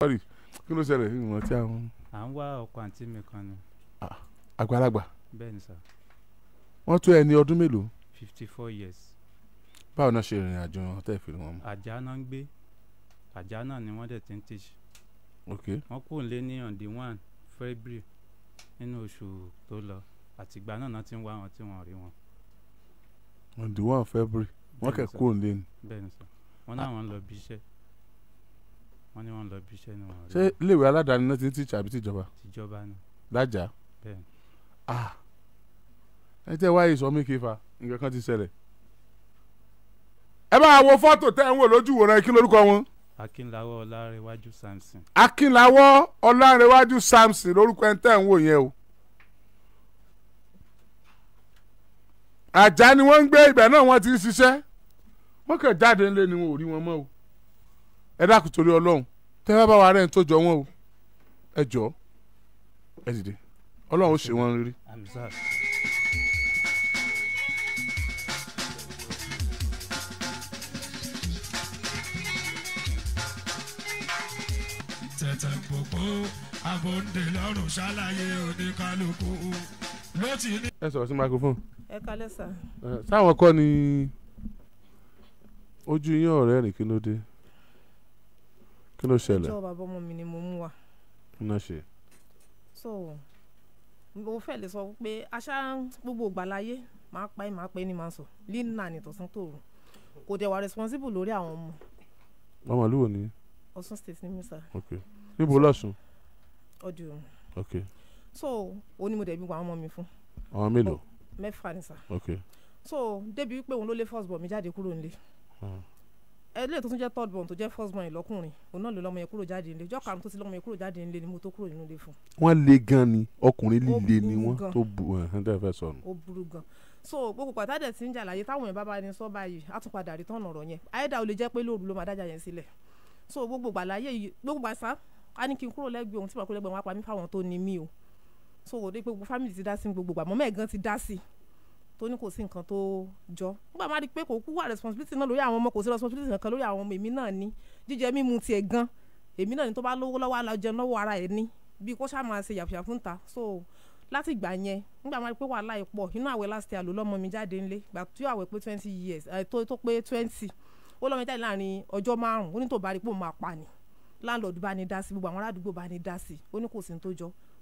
Sorry, kí ló ṣẹlẹ̀ ìwọ̀n tí àwọn. À ń wá ọkọ àǹtí mi kan ni. Àgbàlagbà. Bẹ́ẹ̀ni sà. Wọ́n tó ẹni ọdún mélòó? 54 years. Báwo náà ṣe ìrìn àjò wọn tẹ́ fi wọn mú? Àjà náà ń gbé, àjà náà ni wọ́n dẹ̀ ti ń teach. Ok. Wọ́n kúrò lé ní on the 1 February nínú oṣù tó lọ, àtìgbà náà náà ti ń wá wọn tí wọ́n rí wọn. On the 1 February wọ́n kẹ̀ kúrò lé ní. Bẹ́ẹ̀ni sà, wọ́n náà wọ́n lọ bí iṣẹ́. Wọ́n ní wọ́n lọ bí iṣẹ́ náà. Ṣé iléèwé aládàáni náà ti ń tíṣà àbí tìjọba? Tìjọba ni. Lájà? Bẹ́ẹ̀. Ẹ tẹ́ wáyé sọ mí kí fa nǹkan kan ti ṣẹlẹ̀. Ẹ máa wo fọ́tò tẹ́ ń wò lójú ìwòran kí lórúkọ wọn. Akínláwọ́ Ọlárẹ̀wájú Samson. Akínláwọ́ Ọlárẹ̀wájú Samson lórúkọ ẹni tẹ́ ń wò yẹn o. Àjà ni wọ́n ń gbé, ibẹ̀ náà wọ́n ti ń ṣiṣẹ́. Wọ́n kàn jáde ńlé ni wọn ò rí wọn mọ́ o. Ẹ dákun torí Ọlọ́run tẹ́ bá bá wa rẹ́ni tó jọ wọn o, ẹ jọ ẹ dìde, Ọlọ́run ó ṣe wọn rírí. Tẹ̀tẹ̀ pòpò abóńdè lọ́rùn ṣàlàyé oníkálukú ló ti ní. Ẹ sọ̀rọ̀ sí microphone. Ẹ kalẹ́ sà. Sáwọn kọ́ ni ojú yín ọ̀rẹ́ rìn kí ló dé? Kí ló ṣẹlẹ̀? Ìjọba ọmọ mi ni mo mú wa. Kí ló ṣe? So mo fẹ́ lè sọ pé aṣá gbogbo ìgbàláyé máa pa ẹ́ ni máa sọ lina ni tọ̀sán tòru kò dẹ̀ wà responsible lórí àwọn ọmọ. Ọmọ ìlú wo ni? Ọ̀ṣun state ni mi sà. Ok, níbo lọ́sùn? Ọdún. Ok. So òun ni mo dẹ̀ bí àwọn ọmọ mi fún. Àwọn mélòó? 4 ni sà. Ok. So débi pé òun ló lé first born mi jáde kúrò nílé. Ẹlẹ́yìn tó tún jẹ́ third born tó jẹ́ first born lọ́kùnrin òun náà ló lọ́mọ yẹn kúrò jáde nílé, ìjọ karùn-ún tó ti lọ́mọ yẹn kúrò jáde nílé ni mo tó kúrò nínú ilé fún. Wọ́n le gan ni, ọkùnrin líle ni wọ́n tó bu ẹ̀hán tẹ́ fẹ́ sọnù. Ó burú gan. So gbogbo pàtàkì tí ń jà láyé táwọn yẹn bá ní sọ báyìí á tún padà rí tán ọ̀rọ̀ yẹn, àyẹ̀dá ò lè jẹ́ pé lóru ló máa dájà yẹn sílẹ̀. So gbogbo gbàláyé gbogbo gbàsá á ní kí n kúrò lẹ́gbẹ̀ẹ́ òun tí màá kúrò lẹ́gbẹ̀ẹ́ wọn á pa mí fáwọn tó ní mí o. So kò dé pé gbogbo family ti dá sí gbogbo gbà, mọ́mọ́ ẹ̀ gan ti dá sí tó ní kò sí nǹkan tó jọ. Nígbà máa rí i pé kò kú wà responsibility náà lórí àwọn ọmọ, kò sí responsibility kankan lórí àwọn ọmọ, èmi náà ní jíjẹ mímu tiẹ̀ gan, èmi náà ní tó bá lówó lọ́wọ́ alájẹ lọ́wọ́ ara ẹ̀ ní bí kò ṣáà máa ṣe yàfùyàfù ń ta. So láti ìgbà yẹn nígbà máa rí i pé wàhálà yìí pọ̀, inú àwẹ̀ last year ló lọ́mọ mi jáde ńlé, gbà tí àwẹ̀ pé 20 years tó pé 20 ó lọ́mọ jáde láàrin ọjọ́ 5, ó ní tó bá rí i pé òun máa pa ni, láńlọ́ọ̀dù bá ní dá sí, gbogbo àwọn aládùúgbò bá ní dá sí, ó ní kò sí ní tó jọ.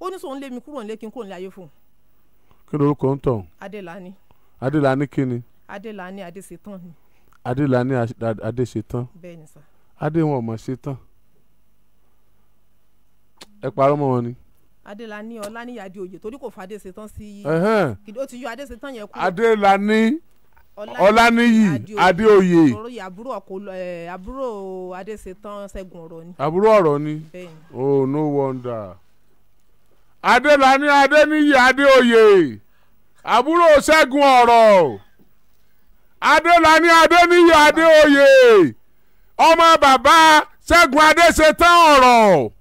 ó ní sòun lé mi kúrò nílé kí n kúrò nílé ayé fún un. Kí lorúkọ ń tàn? Adélani. Adélani kí ni? Adélani Adéṣetán ni. Adélani Adéṣetán. Bẹ́ẹ̀ ni sà. Adé wọn ò mọ̀ ṣetán. Ẹ parọ́ mọ́ wọn ni. Adélani Ọláníyàdé Oyè torí kò fa Adéṣetán sí. Ó ti yọ Adéṣetán yẹn kúrò. Adélani Ọláníyì Adé Oyè. Àbúrò Adéṣetán Ṣẹ́gun Ọ̀rọ̀ ni. Àbúrò Ọ̀rọ̀ ni. Bẹ́ẹ̀ ni. Oh, no wonder. Adélani Adéníyì Adé Oyè àbúrò Ṣẹ́gun Ọ̀rọ̀. Adélani Adéníyì Adé Oyè ọmọ bàbá Ṣẹ́gun Adéṣetán Ọ̀rọ̀.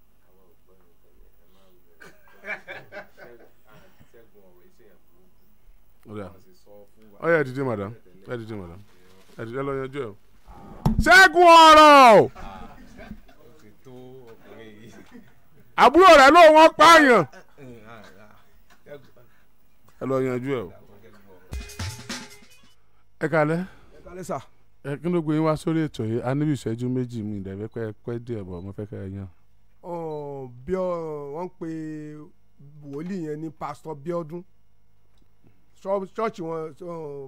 Ọ̀yá dìde madam, ẹ dìde madam, ẹ dìde lọ yanjú ẹ. Ṣẹ́gun Ọ̀rọ̀ àbúrò rẹ̀ ló wọ́n pààyàn. Ẹ lọ yanjú ẹ o. Ẹ kalẹ́. Ẹ kalẹ́ sà. Ẹ kí ló gbé yín wá sórí ètò yìí? A níbi ìṣẹ́jú 2 mi ìdẹ̀bẹ́ pẹ́ díẹ̀ bọ̀, mo fẹ́ kẹ́ ẹ yan. Bí wọ́n pe wòlíì yẹn ní Pastor Biodun, church wọn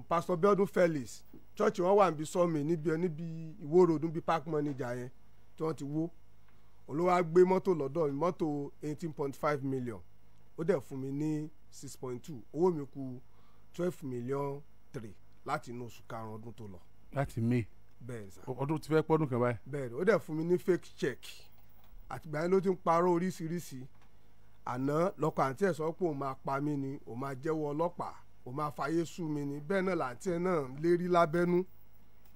Pastor Biodun Felix, church wọn wà níbi sọ́mi níbi Ìwó Road níbi park manager yẹn tí wọ́n ti wó. Olúwa gbé mọ́tò lọ́dọ̀ mi, mọ́tò 18.5 million, ó dẹ̀ fún mi ní 6.2, owó mi kù 12.3 million láti inú oṣù karùn-ún ọdún tó lọ. Láti May. Bẹ́ẹ̀ sá. Ọdún ti fẹ́ pọ́dún kan báyìí. Bẹ́ẹ̀ ni ó dẹ̀ fún mi ní fake check àtìgbà yẹn ló ti ń parọ́ oríṣiríṣi. Àná lọ́kọ̀ àǹtí ẹ̀ sọ pé òun máa pa mí ni, òun máa jẹ́wọ́ ọlọ́pàá, òun máa fàyè sú mi ni, bẹ́ẹ̀ náà làǹtí ẹ̀ náà lérí lábẹ́nú.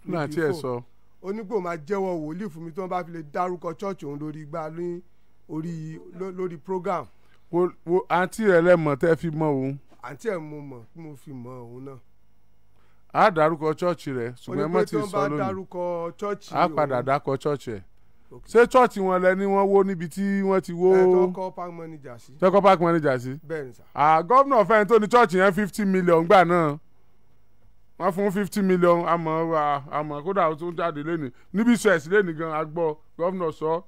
Láǹtí ẹ̀ sọ. Ó ní pé òun máa jẹ́wọ́ wòlíì fún mi tí wọ́n bá fi lè dárúkọ chọ́ọ̀chì òun lórí igbá lórí program. Wo àǹtí rẹ̀ lẹ́mọ̀ tẹ́ fi mọ òun. Àǹtí ẹ̀ mo mọ̀ tí mo fi mọ òun náà. A dárúkọ chọ́ọ̀chì rẹ̀ ṣùgbọ́n ẹ mọ̀ tí ì sọ lónìí. A padà dákọ chọ́ọ̀chì ẹ̀. Ṣé church wọn lẹ ni wọn wó níbi tí wọn ti wó. Tọkọ park manager sí. Tọkọ park manager sí. Bẹ́ẹ̀ni sá. Gọ́vnọ̀ fẹ́ni tó ní church yẹn 50 million gbà náà wọ́n fún 50 million àmọ́ kódà ó tún jáde lẹ́nu níbi stress lẹ́nu gan agbọ́ gọ́vnọ̀ sọ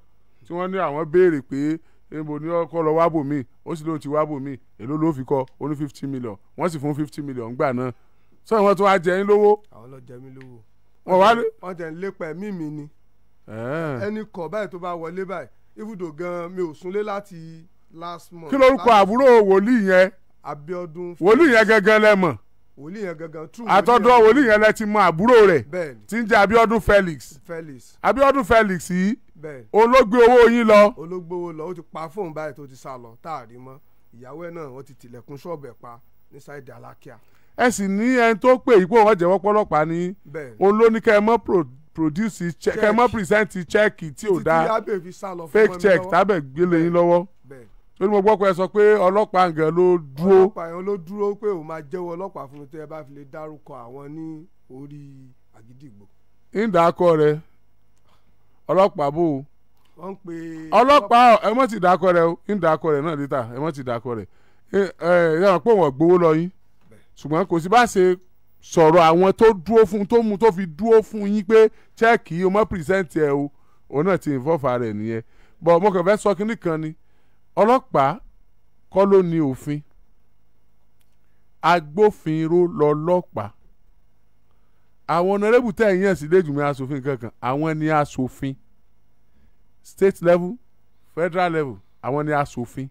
tí wọ́n ní àwọn béèrè pé èèbò ni ọkọ lọ wábò mi ó sì lóun ti wábò mi èló ló fi kọ ó ní 50 million wọ́n sì fún 50 million gbà náà sọ wọn tún wá jẹ yín lówó. Àwọn lọ jẹ mí lówó. Wọ́n wá wọ́n jẹ ń lépa ẹ̀mí mi ni. Ẹni kọ̀ báyìí tó bá wọlé báyìí ibùdó gan mi ò súnlé láti last month. Kí lorúkọ àbúrò wòlíì yẹn? Abíọ́dún. Wòlíì yẹn gangan lẹ mọ̀. Wòlíì yẹn gangan true. Àtọ́dọ̀ wòlíì yẹn lẹ ti mọ àbúrò rẹ̀. Bẹ́ẹ̀ni. Tí ń jẹ́ Abíọ́dún Felix. Felix. Abíọ́dún Felix yìí. Bẹ́ẹ̀ni. Olóògbé owó yín lọ. Olóògbé owó lọ ó ti pa fóun báyìí tó ti sá lọ táàrí mọ́ ìyàwó ẹ̀ náà wọ́n ti tilẹ̀kùn ṣọ́ọ̀bù ẹ̀ pa ní sáìdì Alákíá. Ẹ sì ní ẹni tó pè yí pé wọ́n jẹ́wọ́ pọ́lọ́pàá ní. Bẹ́ẹ̀ni. Olóníkẹ́ mọ́ produce check ẹ mọ present check tí ò dá fake check tábẹ̀ gbélé yín lọ́wọ́ lórí mo gbọ́ pé ẹ sọ pé ọlọ́pàá nǹkan ló dúró. Ọlọ́pàá yẹn ló dúró pé òun máa jẹ́wọ́ ọlọ́pàá fún mi tẹ́ ẹ bá fi lè dárúkọ àwọn ní orí àgídìgbò. Ìdàkọ rẹ ọlọ́pàá bò ó. Wọ́n ń pe ọlọ́pàá ẹ mọ̀ ti dàkọ rẹ o ìdàkọ rẹ náà níta ẹ mọ̀ ti dàkọ rẹ yàrá pé wọ́n gbowó lọ yín ṣùgbọ́n kò sí bá ṣe sọ̀rọ̀ àwọn tó dúró fún tó mú tó fi dúró fún yín pé chẹ́ẹ̀kì o mọ́ pírísẹ́ǹtì ẹ̀ o òun náà ti ìfọ́fà rẹ̀ nìyẹn bọ̀ mo kàn fẹ́ sọ kínní kan ni ọlọ́pàá kọ́ ló ní òfin agbófinró lọ́lọ́pàá àwọn ọ̀nàrẹ́bù tẹ̀ ń yàn sí ilé ìjùmọ̀ asòfin kankan àwọn ni asòfin state level federal level àwọn ni asòfin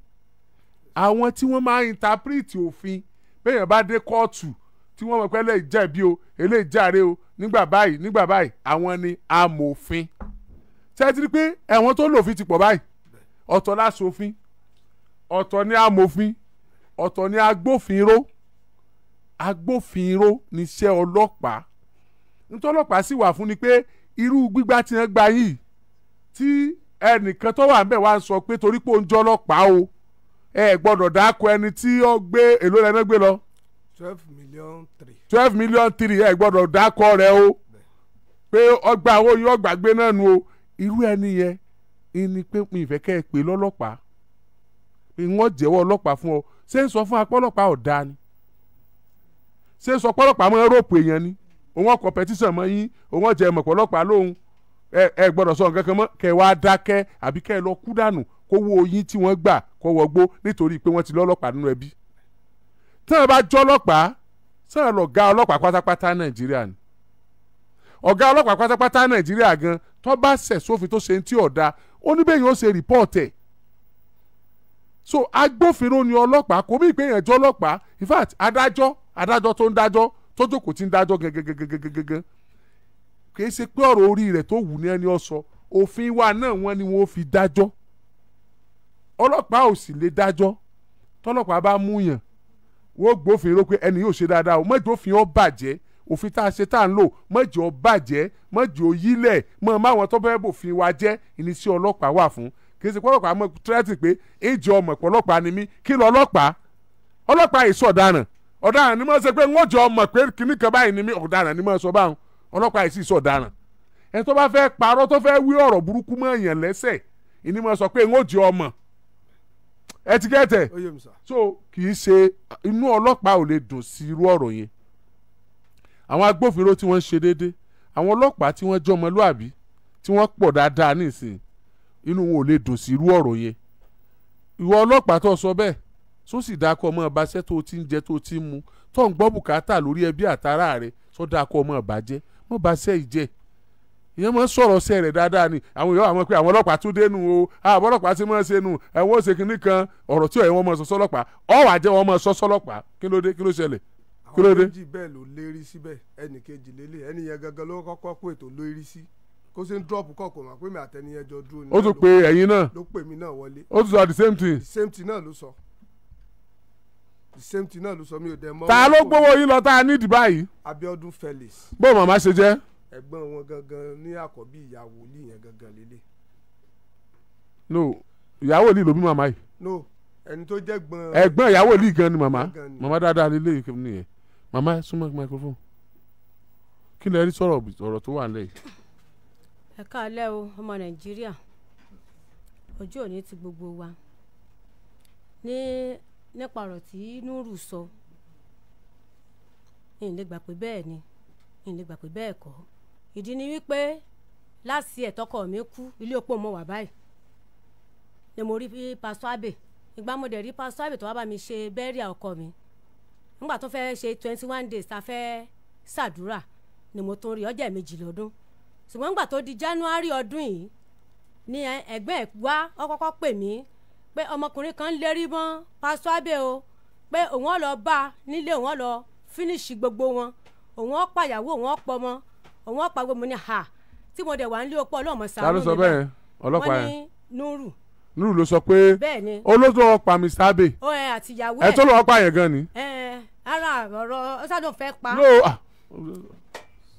àwọn tí wọ́n máa interpret òfin bẹ́ẹ̀ yẹn bá dé kóòtù tí wọ́n mọ̀ pé eléyìí jẹ̀bi o eléyìí jàre o nígbà báyìí àwọn ni amòfin ṣáàtìrí pé ẹ̀wọ̀n tó lòfin ti pọ̀ báyìí ọ̀tọ̀ láṣòfin ọ̀tọ̀ ni amòfin ọ̀tọ̀ ni agbófinró agbófinró ni iṣẹ́ ọlọ́pàá nítorí ọlọ́pàá sì wà fún ni pé irú gbígbá tí wọ́n gbá yìí tí ẹnìkan tó wà ń bẹ̀ wá ń sọ pé torí pé ó ń jẹ́ ọlọ́pàá o ẹ gbọ́dọ̀ dáko ẹni tí ó gbé èlò rẹ̀ náà gbé lọ 12 million 3. 12 million 3 ẹ gbọ́dọ̀ dákọ rẹ o pé ọgbà owó yìí ọgbà gbé náà nu o irú ẹni yẹn ẹni pé mi ìfẹ́ kẹ́ ẹ pè lọ́lọ́pàá pé wọ́n jẹ́wọ́ ọlọ́pàá fún ọ ṣé ń sọ fún apọ́lọ́pàá ọ̀dà ni ṣé ń sọ pọ́lọ́pàá mọ́ rọ́ọ̀pù èèyàn ni òun ọkọ̀ pẹ̀tísàn mọ́ yín òun ọ̀jẹ̀ mọ̀ pọ́lọ́pàá lóhun ẹ gbọ́dọ̀ sọ nǹkan kan mọ́ kẹ́ wá dákẹ́ àbí kẹ́ ẹ lọ kú dànù kówó oyin tí wọ́n gbà kọ́wọ́gbó nítorí pé wọ́n ti lọ́lọ́pàá nínú ẹbí tí wọn bá jọ ọlọ́pàá tí wọn lọ ga ọlọ́pàá pátápátá Nàìjíríà ni ọ̀gá ọlọ́pàá pátápátá Nàìjíríà gan tó bá ṣẹ̀ sófin tó ṣe ń tí ọ̀dà ó ní bẹ́ẹ̀ yẹn ó ṣe rìpọ́ọ̀tì ẹ̀ so agbófinró ni ọlọ́pàá kò bí ìpè yẹn jọ ọlọ́pàá in fact adájọ́ tó ń dájọ́ tó jókòó tí ń dájọ́ gẹ́gẹ́gẹ́gẹ́gẹ́gẹ́ kì í ṣe pé ọ̀rọ̀ orí rẹ̀ tó wù ní ẹni ọ̀sọ́ òfin wa náà wọ́n ni wọ́n fi dájọ́ ọlọ́pàá ò sì lè dájọ́ tọ́lọ́pàá bá mú yàn wọ́n gbófin ró pé ẹni yóò ṣe dáadáa o mọ́jọ́ òfin ọ bàjẹ́ òfin tá a ṣe tá a ń lò mọ́jọ́ ọ bàjẹ́ mọ́jọ́ ọ yílẹ̀ mọ́ máwọn tó fẹ́ bòfin wa jẹ́ ìníṣẹ́ ọlọ́pàá wà fún kì í ṣe pọ́lọ́pàá mọ́ tírẹ́tì pé ìjọ ọmọ ìpọ́lọ́pàá ni mí kí lọ ọlọ́pàá ọlọ́pàá yìí sọ ọ̀daràn ọ̀daràn ni mọ́ ṣe pé wọ́n jọ ọmọ pé kíní kan báyìí ni mí ọ̀daràn ni mọ́ sọ báwọn ọlọ́pàá yìí sì sọ ọ̀daràn ẹni tó bá fẹ́ parọ́ tó fẹ́ wí ọ̀rọ̀ burúkú mọ́ èèyàn lẹ́sẹ̀ ìní mọ́ sọ pé wọ́n jọ ọmọ ẹtikẹ́tẹ̀ so kì í ṣe inú ọlọ́pàá ò lè dùn sí irú ọ̀rọ̀ yẹn àwọn agbófinró tí wọ́n ń ṣe déédé àwọn ọlọ́pàá tí wọ́n jọmọlúàbí tí wọ́n pọ̀ dáadáa nísìnyí inú wọn ò lè dùn sí irú ọ̀rọ̀ yẹn ìwọ ọlọ́pàá tó sọ bẹ́ẹ̀ tó sì dákọ̀ ọmọ ìbáṣẹ́ tó ti ń jẹ tó ti ń mu tó ń gbọ́ bùkátà lórí ẹbí àtàrà rẹ̀ tó dákọ̀ ọmọ ìbàjẹ́ mọ́ báṣẹ́ ìjẹ́ ìyẹn mọ sọ̀rọ̀ ṣe rẹ̀ dáadáa ni àwọn èèyàn àwọn pé àwọn ọlọ́pàá tún dénú o àwọn ọlọ́pàá ti mọ̀ ṣe nu ẹ̀wọ́n ṣe kinní kan ọ̀rọ̀ tí ọ̀yẹ́ wọn mọ̀ sọ sọ́lọ́pàá ọ̀wà jẹ́ wọn mọ̀ sọ sọ́lọ́pàá kí ló dé kí ló ṣẹlẹ̀ kí ló dé. àwọn méjì bẹ́ẹ̀ ló lérí síbẹ̀ ẹnì kejì lélẹ̀ ẹni yẹn gangan ló kọ́kọ́ kó ètò lórí sí kó ṣe ń drop kọ̀ọ̀kan mà pé mi àtẹniyẹn jọ dúró ni. ó tún pe ẹ̀yin náà ló pè mí náà wọlé. ó tún sọ the same thing. the same thing náà ló sọ. the same thing náà ló sọ mi ò dẹ̀ mọ́. ta ló gbówó yín lọ tá a ní ìdìbà yìí. Abíọ́dún Felix. bó màmá ṣe jẹ́. ẹ̀gbọ́n wọn gangan ní àkọ́bí ìyàwó ní yẹn gangan lélẹ̀. no ìyàwó ní ló bí màmá yìí. no ẹni tó jẹ́ gbọ́n. ẹ̀gbọ́n ìyàwó ní gan ni màmá. màmá dáadáa lélẹ̀ yìí nìyẹn. màmá súnmọ́ microphone. kí lẹ rí sọ̀rọ̀ tó wà lẹ́yìn. ẹ káàlẹ́ o ọmọ Nàìjíríà ọjọ́ òní ti gbogbo wa nípa ọ̀rọ̀ tí Núrù sọ n lè gbà pé bẹ́ẹ̀ ni n lè gbà pé bẹ́ẹ̀ kọ́. ìdí ni wípé láti ẹ̀tọ́kọ mi kú ilé opó mo wà báyìí ni mo rí pásítọ̀ Abe ìgbà mo dẹ̀ rí pásítọ̀ Abe tó wá bá mi ṣe bẹ́ríà ọkọ mi nígbà tó fẹ́ ṣe 21 days tá a fẹ́ ṣàdúrà ni mo tó rí ọjọ́ méjì lọ́dún ṣùgbọ́n nígbà tó di January ọdún yìí ni ẹgbẹ́ ẹ̀ wá ọkọ́kọ́ pè mí pé ọmọkùnrin kan lérí mọ́ pásítọ̀ Abe o pé òun ọ̀ lọ bá nílé òun ọ̀ lọ fínísì gbogbo wọn òun ọ̀ pàyàwó òun ọ̀ pọ̀ mọ́ òun ọ̀ pàgbọ́ mo ní ha tí mo dẹ̀ wà nílé opó ọlọ́mọ sàánú níbẹ̀ wọ́n ní Núrù. Núrù ló sọ pé olóòtú ọ̀pá mi sábẹ̀ ẹ̀ tó lọ́ọ́ pààyàn gan ni. ara ọ̀rọ̀ ọ̀sádùn fẹ́ pa.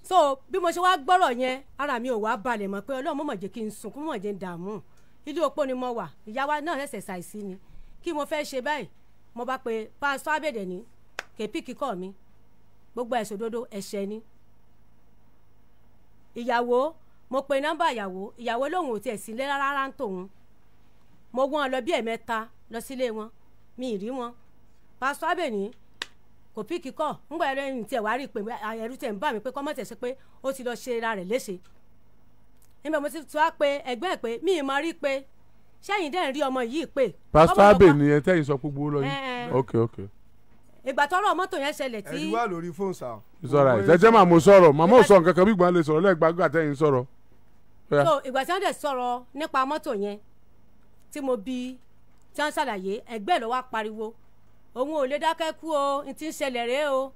so bí mo ṣe wá gbọ́rọ̀ yẹn ara mi ò wá balẹ̀ mọ́ pé Ọlọ́run mọ̀ jẹ́ kí n sùn kó mọ̀ jẹ́ n dààmú ilé opó ni mo wà ìyá wa náà ṣẹ̀ṣẹ̀ ṣàìsí ni kí mo fẹ́ ṣe báyìí mo bá pe pásítọ̀ Abèdè ní kèpí kíkọ́ mi gbogbo ẹ̀sùn òdodo ẹ̀ṣẹ̀ ni. ìyàwó mo pe nọ́mbà ìyàwó lòun ò tiẹ̀ sílé rárá ń tòun mo wọ́n lọ bí ẹ̀mẹ́ta lọ sílé wọn mi ì rí wọn pásítọ̀ Abèdè ní kò pí kíkọ́ ńgbà ẹ̀rọ ẹ̀yìn tiẹ̀ wá rí i pé ẹ̀rú tiẹ̀ ń bà mí pé kọ́mọ́ tẹ̀ ṣe pé ó ti lọ ṣe ra rẹ̀ léṣe nígbà mo ti wá pé ẹgbẹ́ ẹ̀ pé mi ì mọ rí i pé sẹ́yìn dẹ́n rí ọmọ yìí pé. pásítọ̀ Abe ni ẹ tẹ́yìn sọ gbogbo lọ yìí ok. ìgbà tọ́rọ̀ mọ́tò yẹn ṣẹlẹ̀ tí. ẹ̀rí wà lórí fóònù sá. ìsọra ìjẹ́jẹ́ màá mo sọ̀rọ̀ màmá ò sọ nǹkan kan bí gbọ́n lè sọ̀rọ̀ lẹ́gbàgbà tẹ́yìn sọ̀rọ̀. so ìgbà tí wọ́n dẹ̀ sọ̀rọ̀ nípa mọ́tò yẹn tí mo bi tí wọ́n ṣàlàyé ẹgbẹ́ ló wá pariwo òun ò lè dákẹ́ kú o n ti ń ṣẹlẹ̀ rèé o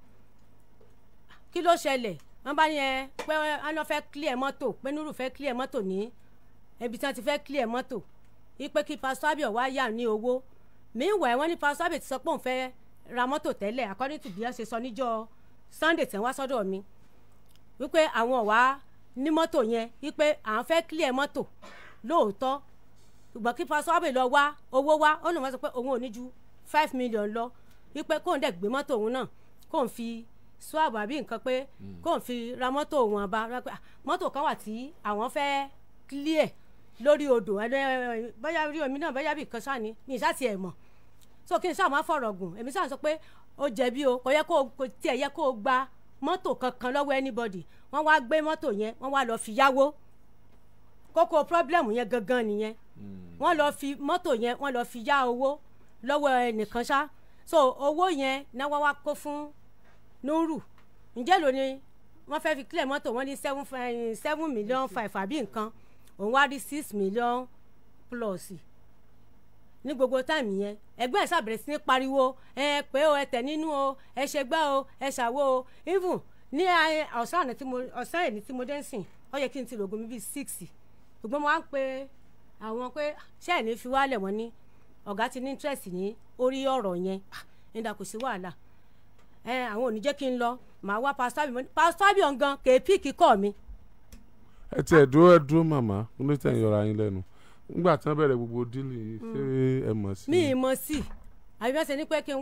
kí ló ṣẹlẹ̀ wọ́n bá yẹn pé wọ́n lọ fẹ́ clear mọ́tò pé Núrù fẹ́ clear mọ́tò ní ibi tí wọ́n ti fẹ́ clear mọ́tò ipe kí pásítọ̀ Abe wá yà ní owó meanwhile wọ́n ní pásítọ̀ Abe ti sọ pé òun fẹ́ ra mọ́tò tẹ́lẹ̀ according to bí wọ́n ṣe sọ níjọ́ Sunday tẹ̀ wá sọ́dọ̀ mi wípé àwọn ọ̀wá ní mọ́tò yẹn wípé à ń fẹ́ clear mọ́tò lóòótọ́ ṣùgbọ́n kí pásítọ̀ Abe lọ wá owó wá ó lè wọ́n sọ pé òun ò ní ju 5 million lọ wípé kóun dẹ̀ gbé mọ́tò òun náà kóun fi swab àbí nǹkan pé kóun fi ra mọ́tò òun àbá mọ́tò kan wà tí àwọn fẹ́ clear lórí odò bóyá rí omi náà bóyá bí nǹkan sáà ni ní ìsáàtì ẹ̀ mọ̀ so kí n sáà má fọ̀rọ̀ gùn èmi sáà sọ pé ó jẹ̀bi o kò yẹ kó tiẹ̀ yẹ kó gba mọ́tò kankan lọ́wọ́ anybody wọ́n wá gbé mọ́tò yẹn wọ́n wá lọ fi yáwó kókó problem yẹn gangan nìyẹn wọ́n lọ fi mọ́tò yẹn wọ́n lọ fi yá owó lọ́wọ́ ẹnìkan ṣá so owó yẹn náà wá kó fún Núrù ǹjẹ́ ló ní wọ́n fẹ́ fi clear mọ́tò wọ́n ní 7.5 million àbí nǹkan òun wá rí 6 million+ ní gbogbo táìmù yẹn ẹgbẹ́ ẹ̀ ṣàbẹ̀rẹ̀ sí ní pariwo ẹ pé o ẹ tẹ̀ nínú o ẹ ṣe gbá o ẹ ṣàwo o even ní ọ̀sán ẹ̀ní tí mo dé ń sìn ó yẹ kí n ti lògùn mi bíi 6 ṣùgbọ́n mo wá ń pe àwọn pé ṣé ẹ̀ ní fi wálẹ̀ wọ́n ní ọ̀gá ti ní interest ní orí ọ̀rọ̀ yẹn nígbà kò sí wàhálà àwọn ò ní jẹ́ kí n lọ màá wá pásítọ̀ Abe ọ̀ngàn kèépì kíkọ́ mi. ẹ tiẹ̀ dúró ẹ dúró màmá ní tẹ̀ ń yọra yín lẹ́nu nígbà tí wọ́n bẹ̀rẹ̀ gbogbo díìlì yìí ṣé ẹ mọ̀ sí. mi ì mọ̀ sí àbí wọ́n ṣe ní pé kí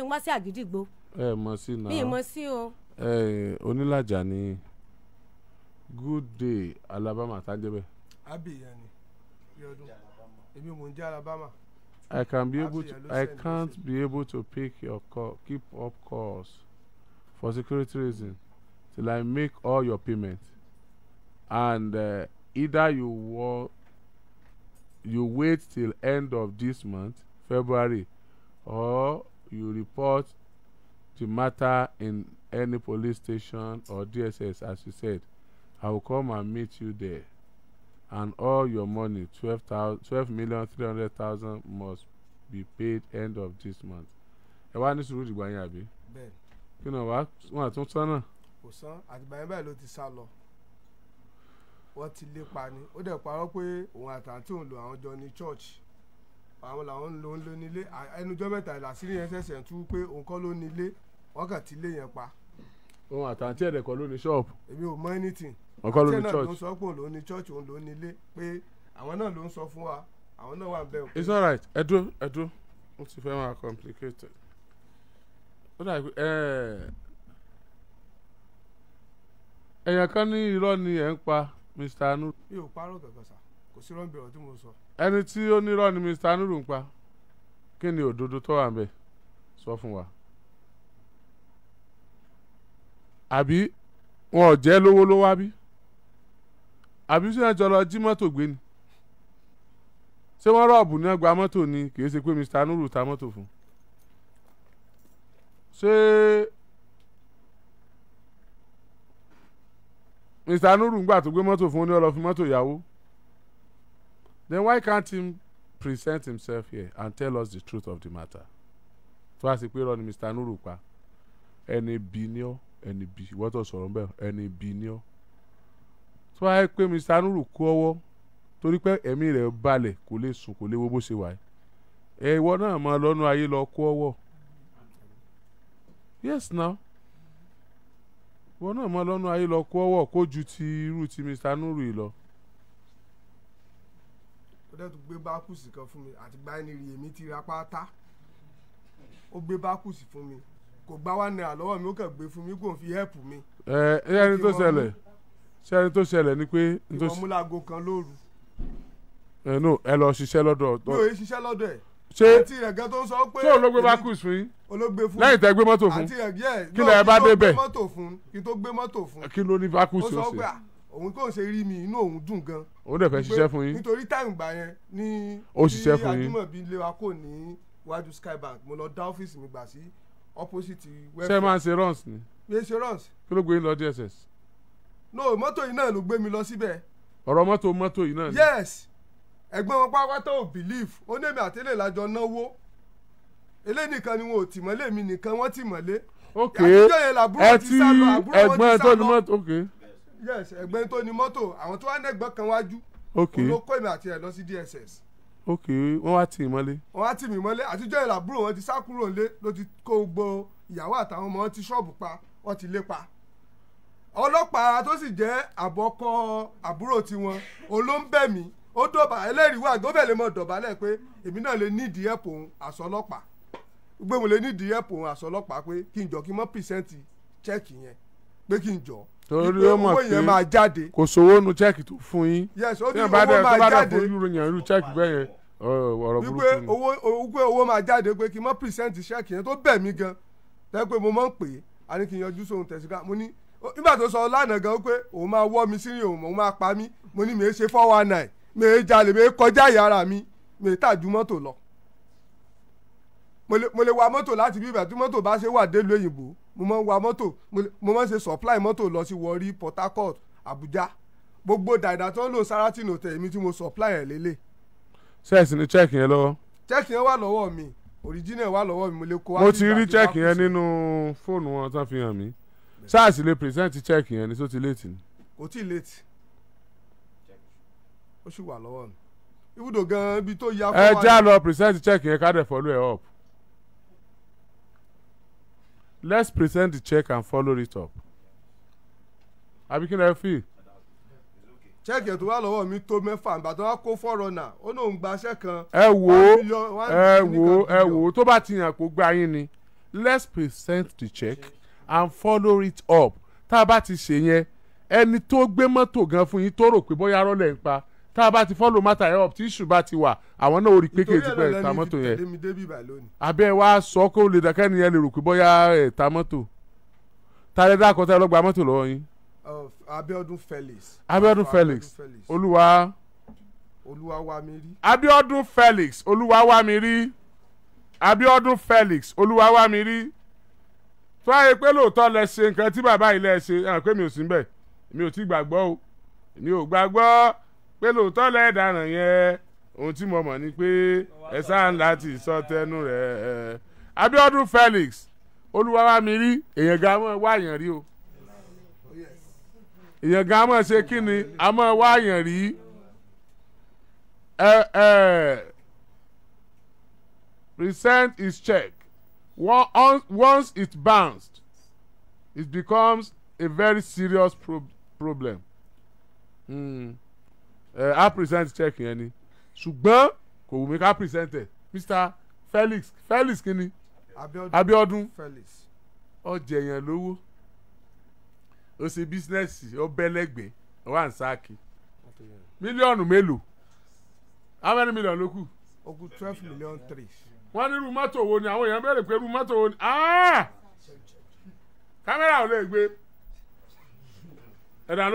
n wá sí Àgídìgbò. ẹ mọ̀ sí náà mi ì mọ̀ sí o. Onílàjà ni Good Day Alabama tá a jẹ́ bẹ́ẹ̀. Abia ni yọdún èmi mò ń jẹ́ Alabama. I can't be able to pick your call, keep up calls for security reasons till I make all your payments. And either you wait till end of this month, February, or you report the matter in any police station or DSS, as you said. I will come and meet you there. And all your money, 12,300,000 must be paid end of this month. Ẹ wá ní sùúrù dìgbà yẹn àbí? Bẹ́ẹ̀. Kí ni wọ́n àtúntàn náà? Kò san àtìgbà yẹn báyìí ló ti sá lọ. wọ́n ti lépa ni ó dẹ̀ parọ́ pé òun àtàntí òun lò àwọn jọ ní church àwọn làwọn ń lo nílé ẹnujọ́ mẹ́ta ìlàsírí yẹn ṣẹ̀ṣẹ̀ tú pé òun kọ́ ló nílé wọ́n kàn ti lé yẹn pa. Òun àtàntí ẹ̀dẹ̀ kọ́ ló ní ṣọ́ọ̀bù. Èmi ò mọ anything. Wọ́n kọ́ ló ní church. Àti ẹ̀ náà ló ń sọ pé òun ló ní church òun ló nílé pé àwọn náà ló ń sọ fún wa àwọn náà wà bẹ́ẹ̀. It's all right. Ẹ̀dùn ó ti fẹ́ máa complicated. Ó dàbí èèyàn kan ní irọ́ ni ẹ̀ ń pa Mr. Anuru. Mi ò parọ́ kankan sá, kò sí irọ́ ń bẹ̀rọ̀ tí mo sọ. Ẹni tí ó ní irọ́ ni Mr. Anuru ń pa, kí ni òdodo tó wà ń bẹ̀ sọ fún wa? Àbí wọn ò jẹ́ lówó ló wá bí? Àbí ṣé wọ́n jọ lọ jí mọ́tò gbé ni? Ṣé wọ́n rọ̀bù ní ọgbà mọ́tò ni kì í ṣe pé Mr. Anuru ta mọ́tò fún? Ṣé Mr. Anuru ń gbà tó gbé mọ́tò fún un ní ó lọ fi mọ́tò yàwó? Then why can't he present himself here and tell us the truth of the matter? Tó a sì pé irọ́ ni Mr. Anuru pa. Ẹni bí ni ọ́, ẹni bí ìwọ́n tó sọ̀rọ̀ bẹ́ẹ̀, ẹni bí ni ọ́. Tó a yẹ pé Mr. Anuru kú ọwọ́ torí pé ẹ̀mí rẹ̀ balẹ̀ kò lè sùn kò lè wo bó ṣe wà. Ẹ̀ ìwọ náà máa lọ́nu ayé lọ kú ọwọ́. Yes now. Wọn náà mọ lọ́nà ayé lọ kó ọwọ́ kó ju ti irú ti Mr. Anuru yìí lọ. Ó dẹ́ tún gbé bákùsì kan fún mi àti gba ẹni rí èmi ti ra pátá. Ó gbé bákùsì fún mi kò gbá ₦1 lọ́wọ́ mi ó kàn gbé fún mi kò fi hẹ́pù mi. Ẹni tó ṣẹlẹ̀ ṣé ẹni tó ṣẹlẹ̀ ni pé. Ìwọ mú láago kan lóru. No ẹ lọ ṣiṣẹ́ lọ́dọ̀. Mi ò yẹ ṣiṣẹ́ lọ́dọ̀ ẹ̀. Àti ẹ̀gẹ́ tó ń sọ pé olóògbé bá kù sí yín lẹ́yìn tẹ́ gbé mọ́tò fún kí lè bá débẹ̀ kí tó gbé mọ́tò fún kí ló ní bá kù sí ọ̀sẹ̀. Ó sọ pé òun kò ṣe rí mi inú òun dùn gan. Òun dẹ̀ fẹ́ ṣiṣẹ́ fún yín. Nítorí táìmù gbà yẹn ní bí Adúmọ̀bí lé wa kò ní iwájú Skybank mo lọ dá ọ́fíìsì mi gbà sí opposite west. Ṣé máa ń ṣe runs ni? Mi ṣe runs. Kí ló gbé yín lọ DSS? No mọ́tò yìí náà ló gbé mi lọ síbẹ̀. Ọ̀rọ̀ mọ́tò yìí náà ni. Yes. Ẹ̀gbọ́n wọn pápátá ò bìlífù ó ní èmi àtẹ́lẹ̀ lájọ náwó eléyìí nìkan ni wọn ò tì mọ́lé mi nìkan wọ́n tì mọ́lé. Ok ẹ ti ẹ̀gbọ́n tó ní mọ́tò. Ok yes ẹ̀gbọ́n tó ní mọ́tò àwọn tó wà ní ẹ̀gbọ́n kan wájú. Ok olóko èmi àti ẹ̀ lọ sí DSS. Ok wọ́n wá tì mọ́lé. wọ́n wá tì mí mọ́lé àtijọ́ ẹ̀ làbúrò wọn ti sá kúrò nílé ló ti kó gbọ́ ìyàwó àtàwọn ọmọ wọn ti ṣọ́ọ̀bù pa wọ́n ti lé pa. ọlọ́pàá tó sì jẹ́ àbọ̀kọ àbúrò tiwọn olóńbẹ̀mí ó dọ̀bà ẹlẹ́rìí wà gómìnà lè mọ dọ̀bálẹ̀ pé èmi náà lè nídìí ẹ̀pọ̀ òun àṣọ ọlọ́pàá gbé mo lè nídìí ẹ̀pọ̀ òun àṣọ ọlọ́pàá pé kí n jọ kí n mọ pìsẹ́ǹtì chẹ́ẹ̀kì yẹn pé kí n jọ ìpè owó yẹn máa jáde. Kò sówó nu chẹ́ẹ̀kì tó fún yín tí wọ́n bá dẹ̀ tó bá dẹ̀ fún yúrò yẹn irú chẹ́ẹ̀kì bẹ́ẹ̀ yẹn ọ̀rọ̀ burúkú ni. wípé owó máa jáde pé kí n mọ pìsẹ́ǹtì chẹ́ẹ̀kì yẹn tó bẹ̀ mí gan tẹ́ pé mo mọ̀ ń pè é a ní kí n yọjú sóhun tẹ̀síká mo ní nígbà tó sọ lánàá gan pé òun máa wọ́ mi sínú òun máa pa mí mo ní mi é ṣe 419 mi ì jalè mi ì kọjá ìyára mi mi ì tàjú mọ́tò lọ mo lè wa mọ́tò láti bí ìbàdí mọ́tò bá ṣe wà délùú òyìnbó mo máa ń wa mọ́tò mo máa ń ṣe supply mọ́tò lọ sí Warri, Port Harcourt, Abuja gbogbo dàda tó ń lò Sheraton hotel mi tí mo supply ẹ̀ lélẹ̀. Ṣẹ́ẹ̀sì ni chẹ́ẹ̀kì yẹn lọ́wọ́. Chẹ́ẹ̀kì yẹn wà lọ́wọ́ mi original wà lọ́wọ́ mi mo lè kó wá. Mo ti rí chẹ́ẹ̀kì yẹn nínú fóònù wọn tán fi hàn mí SARS lè present chẹ́ẹ̀kì yẹn ni tó ti late ni. Kò tí ì late ó sì wà lọ́wọ́ mi ibùdó gan-an ibi tó ya fún wa. Ẹ já lọ present check yẹn ká dẹ̀ follow ẹ up. Let's present the check and follow it up. Àbí kí ni ẹ fi? Check yẹn tó wà lọ́wọ́ mi tó 6 ìgbà tó wá kó 4 runner ó náà ń gbaṣẹ́ kan. Ẹ wò tó bá ti yàn kó gba yín ni let's present the check and follow it up tá a bá ti ṣe yẹn ẹni tó gbé mọ́tò gan fún yín tó rò pé bóyá rọ́lẹ̀ ń pa tá a bá ti follow matter ẹ̀ up tí issue bá ti wà àwọn náà ò rí pé kéèké bẹ́ẹ̀ ta mọ́tò yẹn abẹ́ wa sọ kó lè dákẹ́ nìyẹn lè rò pé bóyá ẹ̀ ta mọ́tò ta lè dá akọ́tà ẹlọ́gba mọ́tò lọ́wọ́ yín. Abíọ́dún Felix. Abíọ́dún Felix olúwa. olúwa wá mi rí. Abíọ́dún Felix olúwa wá mi rí. Abíọ́dún Felix olúwa wá mi rí. tó ayé pé lóòótọ́ lẹ ṣe nǹkan tí bàbá yìí lẹ ṣe hàn pé mi ò sí níbẹ̀ mi ò ti gbàgbọ́ o mi ò gbàgbọ́ pé lóòótọ́ lẹ́ẹ̀dáràn yẹn ohun tí mo mọ̀ ni pé ẹ sáà ń láti sọ tẹnu rẹ̀. Abíọ́dún Felix olúwawámirí èèyàn ga mọ́ wá èèyàn rí o èèyàn gan máa ṣe kí ni a máa wá àyàn rí present is checked. Once it's bounced, it becomes a very serious problem. I present check yẹn ni ṣùgbọ́n kò wù mí ká present ẹ̀ Mr. Felix kí ni Abiodun Felix ó jẹ yẹn lówó ó ṣe bísínẹ́sì ó bẹ́lẹ́gbẹ́ ó wà ń sáàkì mílíọ̀nù mélòó how many million ló kù? Ó kù 12,300,000. Wọ́n ní rúmọ́tò wo ni àwọn èèyàn bẹ̀rẹ̀ pé rúmọ́tò wo ni kámẹ́rà ò lè gbé ẹ̀dá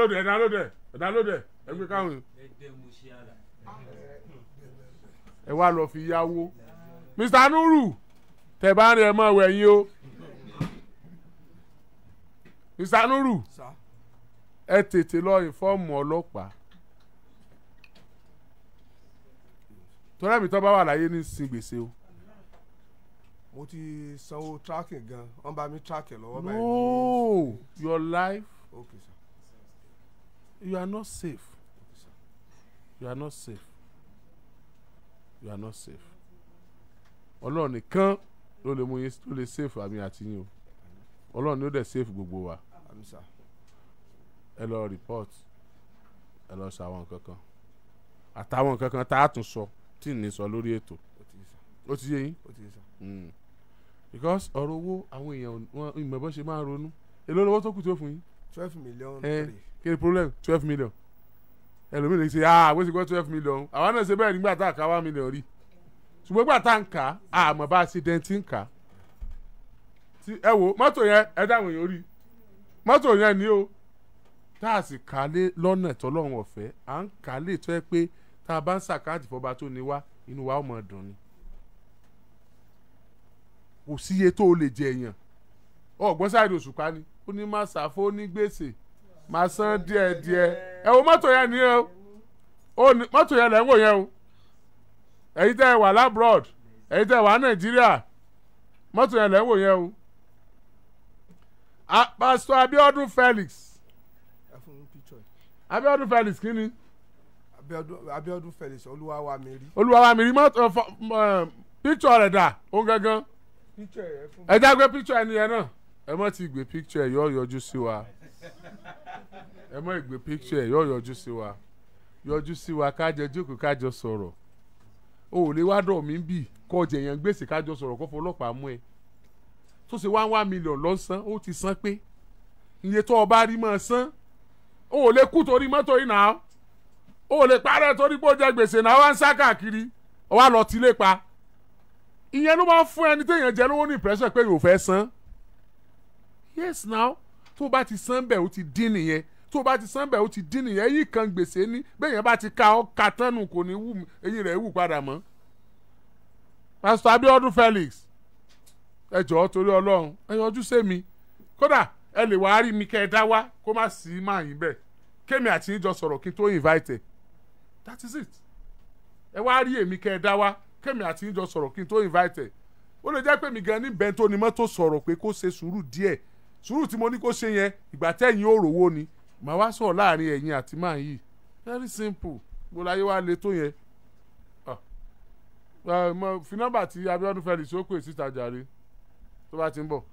lóde ẹgbẹ́ káwọn ẹ wá lọ fi yáwó Mr. Nuru tẹ bá rí ẹ mọ ẹwẹ yín o Mr. Nuru ẹ tètè lọ ìfọ́ọ̀mù ọlọ́pàá torí ẹ̀mí tó bá wà láyé ní sin gbèsè o. mo ti sanwó tracking gan wọn bá mi track ẹ lọ́wọ́ báyìí. no your life okay, sir. You are not safe. You are not safe. You are not safe. Ọlọ́run nìkan ló lè mú yín tó lè safe àmì àti yín o. Ọlọ́run ni ó dẹ̀ safe gbogbo wa. Ẹ lọ report ẹ lọ sọ àwọn nǹkan kan àtàwọn nǹkan kan tá a tún sọ tí ní sọ lórí ètò. Ó ti yé yín. Because ọ̀rọ̀ owó àwọn èèyàn wọn ìmọ̀ bọ́n ṣe máa ronú. Èló lówó tó kù tó fún yín. 12,300,000. Kí ni problem? 12 million. Ẹlòmíràn ṣe wọ́n ti gbọ́ 12 million. Àwọn náà ṣe bẹ́ẹ̀ nígbà tá a ka 1 million rí. Ṣùgbọ́n gbà tá a ń kà á àmọ́ bá a ṣe dẹ́ntì ń kà á. Ẹ wo mọ́tò yẹn ẹ dáhùn yẹn orí. Mọ́tò yẹn ni o. Tá a sì kà á lé lọ́nà tọ́lọ́run ọ̀fẹ́. À ń kà á lè tọ́ ẹ pé tá a bá ń ṣàkáàtì fọba tó ní wá inú wa ó mọ̀ dùn ni. Kò síye tó o lè jẹ èèyàn. Ọ̀gbọ́n sáà ìdòṣùpá ni. Ó ní má ṣàfó ní gbèsè. Máa san díẹ̀díẹ̀ ẹ wo mọ́tò yẹn ni o mọ́tò yẹn lẹ́ ń wò yẹn o ẹ̀yin tẹ́ ẹ wà lábroad ẹ̀yin tẹ́ ẹ wà Nàìjíríà mọ́tò yẹn lẹ́ ń wò yẹn o. Pastor Abiodun Felix Abiodun Felix kí ni. Abiodun Felix Olúwawamiri. Olúwawamiri mọ́tò píkṣọ rẹ̀ dà ó gangan ẹ jágbé píkṣọ ẹni yẹn náà ẹ mọ́ ti gbé píkṣọ ẹ̀ yọ yọjú sí wa. Ẹ mọ ìgbé picture yóò yọjú sí wa kájọ jókòó kájọ sọ̀rọ̀ o ò lè wá dọ̀ mí bì kọ́ jẹ̀yàn gbèsè kájọ sọ̀rọ̀ kó fọlọ́pàá mú ẹ tó ṣe 1 million lọ́sàn ó ti san pé iye tó ọba rí máa san o ò lè kú torí mọ́tò yìí náà o ò lè parẹ́ torí bó jẹ gbèsè náà wá ń sá káàkiri wá lọ ti lé pa ìyẹn ló máa ń fún ẹni téèyàn jẹ lówó ní impression pé yóò fẹ́ san yes now. Tó bá ti san bẹ́ẹ̀ ó ti dín nìyẹn tó bá ti san bẹ́ẹ̀ ó ti dín nìyẹn èyí kan gbèsè ní bẹ́ẹ̀yẹn bá ti ka ọ́ ka tánu kò ní wù eyín rẹ̀ wù padà mọ́. Pastor Abiodun Felix ẹ jọ̀ọ́ torí Ọlọ́run ẹ yọjú sí mi kódà ẹ lè wá rí mi kẹ́ ẹ dá wá kó má sí máa yín bẹ́ẹ̀ kémi àti yín jọ sọ̀rọ̀ kí n tó invite ẹ that is it ẹ wá rí èmi kẹ́ ẹ dá wá kémi àti yín jọ sọ̀rọ̀ kí n tó invite ẹ ó lè jẹ́ pé mi gan ní bẹ́ńtò ni mọ́tò sọ̀rọ̀ pé kó ṣe sùúrù díẹ̀ sùúrù tí mo ní kó ṣe yẹn ìgbà tẹ́yìn ó rówó ni màá wá sọ̀rọ̀ láàrin ẹ̀yin àti máa yìí very simple mo láyé wá le tó yẹn fi nọ́mbà tí Abiodun Felix ó pè síta jàre tó bá ti ń bọ̀.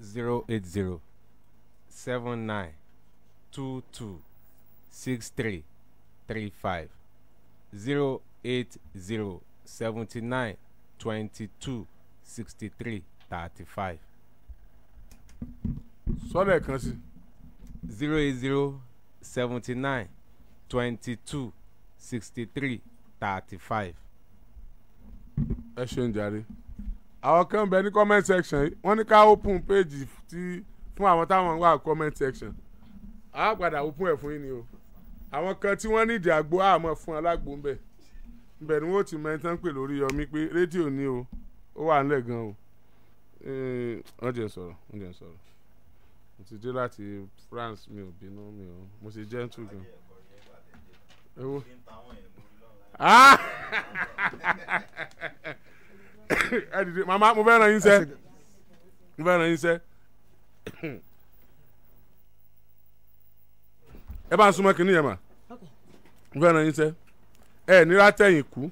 08079226335 08079226335. Sọ́lẹ̀ kan sí. 08079226335. Ẹ ṣe ń jàre. Àwọn kan bẹ ní comment section yìí wọ́n ní ká open page ti fún àwọn táwọn wà comment section. Àwọn àgbàdà open ẹ̀ fún yín ni o. Àwọn kan tí wọ́n ní ìdí àgbo àmọ́ fún alágbo ń bẹ̀. Ǹbẹ̀ ni wọ́n ti mọ ẹntán pè lórí Yọmí pé rédíò ni o. Ó wà nílẹ̀ gan o. Wọ́n jẹ́ sọ̀rọ̀ mo ti dé láti France mi ò bínú mi ò mo ti gentle gan ewo mama mo fẹ́ ràn yín sẹ́ Eba nsuma kini yema. Okay. Ngwa na yin se. Eh ni ra teyin ku.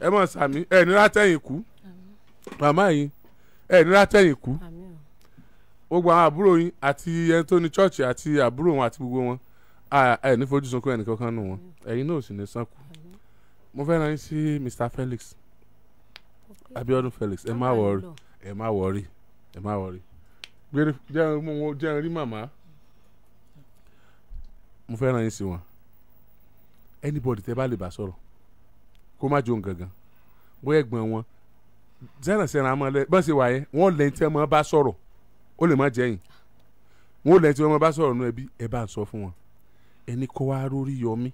E mo sami, eh ni ra teyin ku. Amen. Mama yin. Eh ni ra teyin ku. Amen. Ogbo aburo yin ati en to ni church ati aburo won ati gbogbo won. Ah eh ni foju sunko enikan kan nu won. Eyin no si ni sanku. Mo fe na yin si Mr. Felix. Abiodun Felix. E ma worry. E ma worry. E ma worry. Gbe je mo je ri mama. Mo fẹ́ ran yín sí wọn anybody tẹ́ bá lè bá sọ̀rọ̀ kó má jọ ngangan bóyá ẹ̀gbọ́n wọn zena sena ma le bá se wa yẹn wọ́n lè tẹ́ mọ́ bá sọ̀rọ̀ ó lè má jẹ́ yín wọ́n lè tẹ́ mọ́ bá sọ̀rọ̀ nú ẹbí ẹ bá sọ fún wọn ẹni kó wá rórí yomi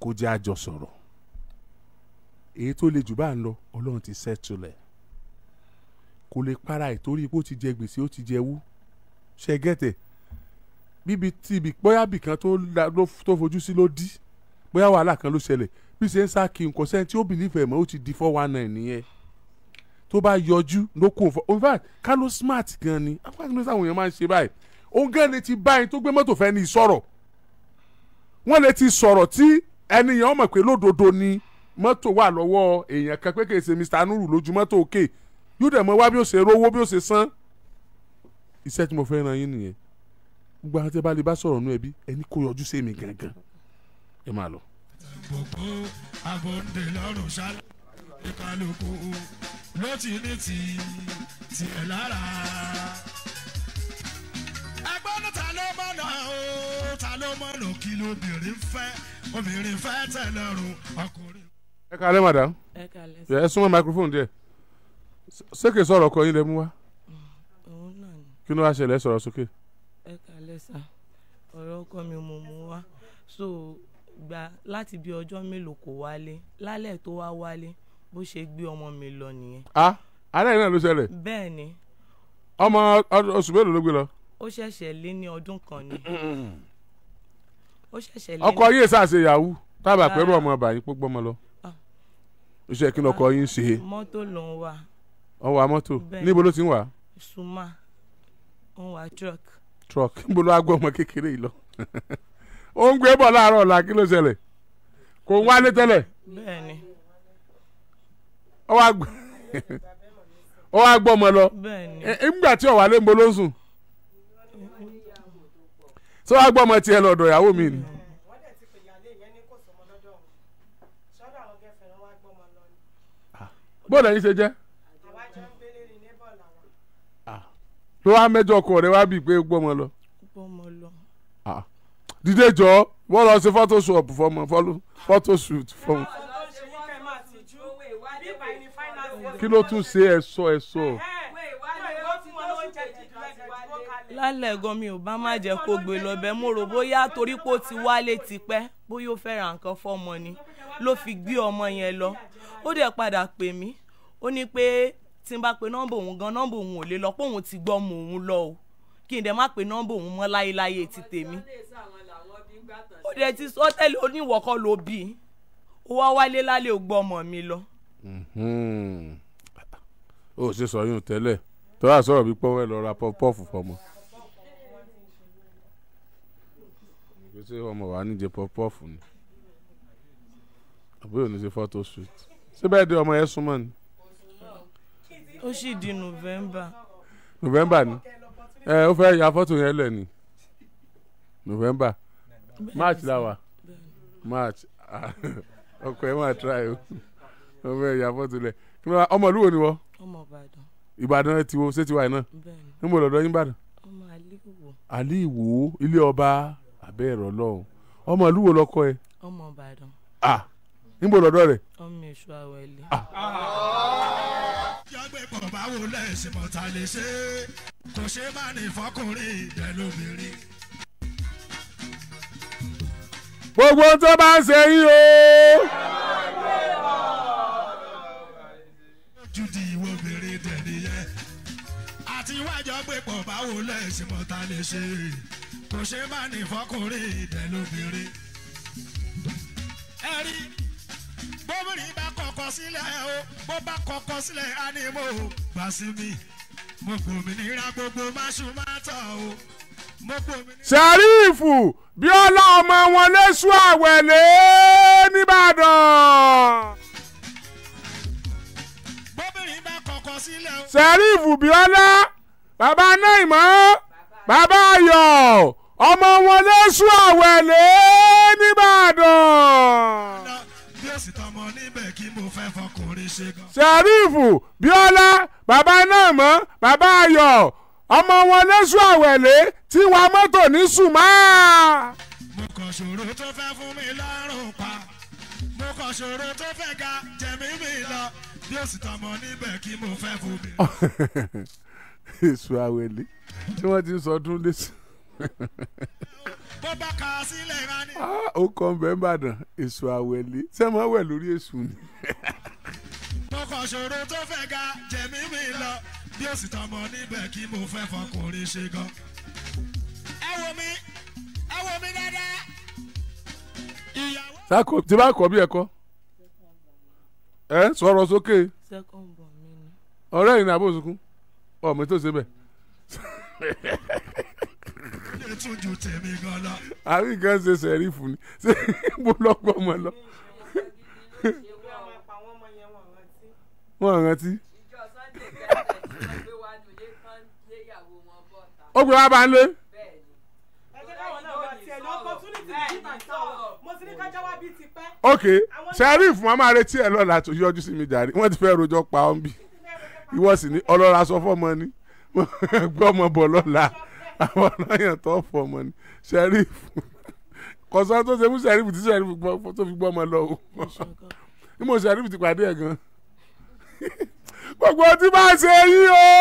kó jẹ́ àjọ sọ̀rọ̀ èyí tó lè jù bá ń lọ Ọlọ́run ti settle kó lè para ìtorí pé ó ti jẹ gbèsè ó ti jẹ wú ṣe gẹ́tẹ̀ bíbi tí ibi bóyá bì kan tó fojú sí ló dí bóyá wàhálà kan ló ṣẹlẹ̀ bí ṣe ń sá kí nǹkan sẹ́ni tí ó bìlífẹ̀ mọ́ ó ti di 419 nìyẹn tó bá yọjú ló kún fún in fact ká ló smart gan ni afghan news àwọn èèyàn máa ń ṣe báyìí òun gan ni ti báyìí tó gbé mọ́tò fẹ́ ni ìsọ̀rọ̀ wọ́n lè ti sọ̀rọ̀ tí ẹnìyàn mọ̀ pé lódodo ni mọ́tò wà lọ́wọ́ èèyàn kan pé kì í ṣe Mr. Nuru lójú mọ́tò òkè yóò dẹ̀ mọ́ wá bí ó ṣe rówó bí ó ṣe san iṣẹ́ tí mo fẹ́ ran yín nìyẹn gbogbo àwọn tẹ́ bá lè bá sọ̀rọ̀ nú ẹbí ẹni kò yọjú sí mi gangan ẹ máa lọ. gbogbo abọ́ndé lọ́rùn ṣáájú ìkàlùkù ló ti ní tiẹ̀ lára. ẹgbọ́n ní ta ló mọ̀nà o ta ló mọ̀nà kí obìnrin fẹ́ tẹ̀ lọ́rùn ọkùnrin. ẹ kálẹ́ madam ẹ súnmọ́ microphone díẹ̀ sékè sọ̀rọ̀ ọkọ yín lẹ mú wá kí ló wá ṣẹlẹ̀ sọ̀rọ̀ sókè. Ẹ̀ka lẹ́sà ọ̀rọ̀ ọkọ mi mo mú wá so gba láti bí ọjọ́ mélòó kò wálé lálẹ́ tó wá wálé bó ṣe gbé ọmọ mi lọ nìyẹn. Alẹ́ yìí náà ló ṣẹlẹ̀. Bẹ́ẹ̀ ni. ọmọ oṣù mélòó ló gbé lọ. Ó ṣẹ̀ṣẹ̀ lé ní ọdún kan ni. Ó ṣẹ̀ṣẹ̀ lé ní. ọkọ yìí ṣàṣe yahoo tábà pẹ̀lú ọmọ ọba yìí pọ́pọ́ mọ́ lọ. iṣẹ́ kí ni ọkọ yìí ń ṣe. mọ́tò ló ń wà. ó wà mọ́tò níbo ló ti ń wà. Suma ó ń wà truck. Truck bolo agbo mo kékeré yìí lọ ó ń gbé bọ̀ láàárọ̀ ọ̀la kí ló ṣẹlẹ̀ kò wálé tẹ́lẹ̀ bẹ́ẹ̀ ni ó wá gbọ́ ọmọ lọ bẹ́ẹ̀ ni nígbà tí ó wálé ń bo ló ń sùn tó wá gbọ́ ọmọ tiẹ̀ lọ́dọ̀ ìyàwó mi ni. bóòlù ẹ̀yin ṣe jẹ́ ló wá mẹ́jọ ọkọ rẹ wá bíi pé gbọ́mọ lọ. gbọ́mọ lọ. dídé jọ wọ́n lọ ṣe photoshop fọmọ photoshoot fọmọ. kí ló tún ṣe ẹ̀sọ́. lálẹ́ gan mi ò bá má jẹ́ kó gbé lọ bẹ́ẹ̀ mo rò bóyá torí pé ó ti wálé tipẹ́ bóyá ó fẹ́ ra nǹkan fọ́mọ ni ló fi gbé ọmọ yẹn lọ ó dẹ̀ padà pè mí ó ní pé tí n bá pe nọ́mbà òun gan nọ́mbà òun ò lè lọ pé òun ti gbọ́ ọmọ òun lọ o kí n dẹ̀ má pe nọ́mbà òun mọ́ láyéláyé ti tèmi ó dẹ̀ ti sọ́tẹ́lẹ̀ oníwọ̀kọ́ ló bí i ó wá wálé lálẹ́ ò gbọ́ ọmọ mi lọ. ó ṣe sọ yún tẹ́lẹ̀ tó bá sọ̀rọ̀ bí pọ́wẹ́ lọ ra pọ́ọ̀fù fọmọ. ṣé ọmọ wa níjẹ pọ́ọ̀fù ni àbúrò ní ṣe photo shoot ṣé bẹ́ẹ̀ dé ọmọ yẹn súnmọ́ ni. ó sì di November. November ni ó fẹ́ ya fọ́tò yẹn lẹ̀ ni November March la wà March ọkọ ẹ máa try o ó fẹ́ ya fọ́tò lẹ̀ kí ló wá ọmọ ìlú wo ni wọ́. ọmọ Ìbàdàn. Ìbàdàn ti wo ṣé ti wà yìí náà níbo lọ́dọ̀ yín Ìbàdàn. ọmọ Àlíwò. Àlíwò ilé ọba abẹ́ ẹ̀rọ lọ́hùn ọmọ ìlú wo lọ́kọ ẹ. ọmọ Ìbàdàn. níbo lọ́dọ̀ rẹ̀. ọmọ èso Àwẹ̀lé. Báwo lẹ́sìn mọ̀ta lè ṣe kò ṣe má ní fọkùnrin ìbẹ̀ lóbìnrin. gbogbo tó bá ń ṣe yín o. ojú di ìwọ obìnrin tẹ̀lé yẹ àti iwájú ọgbẹ́ pọ̀ báwo lẹ́sìn mọ̀ta lè ṣe kò ṣe má ní fọkùnrin ìbẹ̀ lóbìnrin. ẹ rí i. bóbìnrin bá kọ̀kọ́ sílẹ̀ o bó bá kọ̀kọ́ sílẹ̀ á ní mo gbà sí mi mo gbòmìnira gbogbo máṣu má tọ̀ o Ṣàrífù bí ọlọ́mọ wọn lẹ́sùn àwẹ̀lẹ́ nìbàdàn. Ṣàrífù bí ọlá bàbá Naimo bàbá Ayọ̀ ọmọ wọn lẹ́sùn àwẹ̀lẹ́ nìbàdàn. Ṣàrífù bí ọlá bàbá Naimo bàbá Ayọ̀ ọmọ wọn lẹ́sùn àwẹ̀lẹ́ tí wa mọ́tò ní sùmá. Mo kàn ṣòro tó fẹ́ fún mi lọ́rùn pa, mo kàn ṣòro tó fẹ́ ga jẹ̀mí mi lọ, bí ó sì tọmọ níbẹ̀ kí mo fẹ́ fún mi. Èso àwẹ̀lé tí wọ́n ti ń sọdún lẹ́sìn. Bó bá kà á sílẹ̀ rání. Ó kàn bẹ́ẹ̀ bàdàn èso àwẹ̀lé ṣé máa wẹ̀ lórí èso ni. Mo kàn ṣòro tó fẹ́ ga jẹ̀mí mi lọ, bí ó sì tọmọ níbẹ̀ kí mo fẹ́ fọkùnrin ṣe gan. Ẹ wò mí dáadáa. Sako tí bá kọ bí ẹ̀kọ́. Ẹ sọ̀rọ̀ sókè. Ọ̀rẹ́ yìí ní abó sunkún. Ọmọ tó ṣe bẹ̀. Àbí kan ṣe Ṣẹ̀rífù ni. Ṣé mo lọ́gbọ́ ọmọ lọ? Wọ́n rántí. Ó gbé wá bá ń lé. Okay, Ṣàrífù wọn máa retí ẹ lọ́la tó yọjú sí mi jàre, wọ́n ti fẹ́ rojọ́ pa ọ́n bí ìwọ sì ní ọlọ́ra sọ fọ́mọ ni gbọ́ ọmọ bọ̀ lọ́la àwọn ọlọ́yàn tó fọ́mọ ni Ṣàrífù kọ̀sán tó ṣe mú Ṣàrífù tí Ṣàrífù tó fi gbọ́ ọmọ lọ o ní mo Ṣàrífù ti pàdé ẹ̀ gan gbogbo tí bá ṣe yí o.